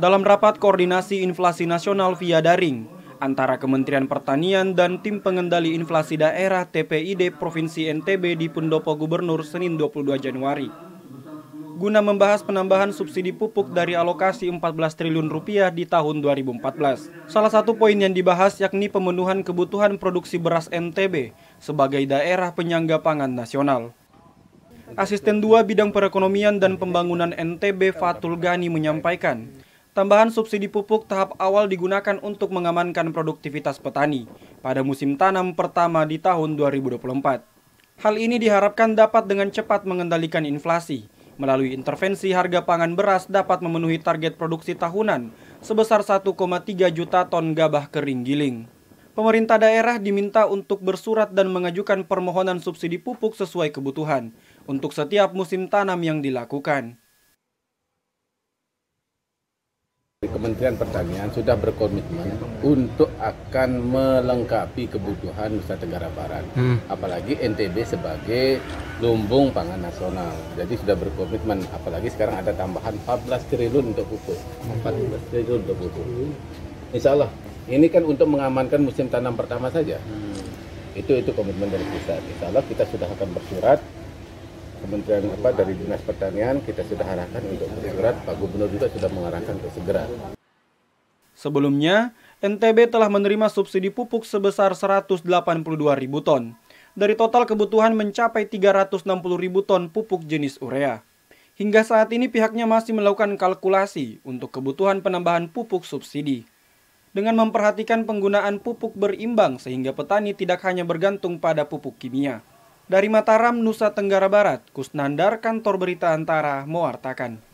Dalam rapat koordinasi inflasi nasional via daring antara Kementerian Pertanian dan Tim Pengendali Inflasi Daerah TPID Provinsi NTB di Pendopo Gubernur Senin 22 Januari. Guna membahas penambahan subsidi pupuk dari alokasi Rp14 triliun di tahun 2014. Salah satu poin yang dibahas yakni pemenuhan kebutuhan produksi beras NTB sebagai daerah penyangga pangan nasional. Asisten 2 Bidang Perekonomian dan Pembangunan NTB Fatul Ghani menyampaikan, tambahan subsidi pupuk tahap awal digunakan untuk mengamankan produktivitas petani pada musim tanam pertama di tahun 2024. Hal ini diharapkan dapat dengan cepat mengendalikan inflasi. Melalui intervensi harga pangan beras dapat memenuhi target produksi tahunan sebesar 1,3 juta ton gabah kering giling. Pemerintah daerah diminta untuk bersurat dan mengajukan permohonan subsidi pupuk sesuai kebutuhan untuk setiap musim tanam yang dilakukan. Kementerian Pertanian sudah berkomitmen untuk akan melengkapi kebutuhan Nusa Tenggara Barat, apalagi NTB sebagai lumbung pangan nasional. Jadi sudah berkomitmen, apalagi sekarang ada tambahan 14 triliun untuk pupuk. 14 triliun untuk pupuk. Insya Allah, ini kan untuk mengamankan musim tanam pertama saja. Itu komitmen dari pusat. Insya Allah kita sudah akan bersurat. Kementerian dari Dinas Pertanian kita sudah arahkan untuk bersurat, Pak Gubernur juga sudah mengarahkan untuk segera. Sebelumnya, NTB telah menerima subsidi pupuk sebesar 182.000 ton. Dari total kebutuhan mencapai 360.000 ton pupuk jenis urea. Hingga saat ini pihaknya masih melakukan kalkulasi untuk kebutuhan penambahan pupuk subsidi. Dengan memperhatikan penggunaan pupuk berimbang sehingga petani tidak hanya bergantung pada pupuk kimia. Dari Mataram, Nusa Tenggara Barat, Kusnandar, Kantor Berita Antara mewartakan.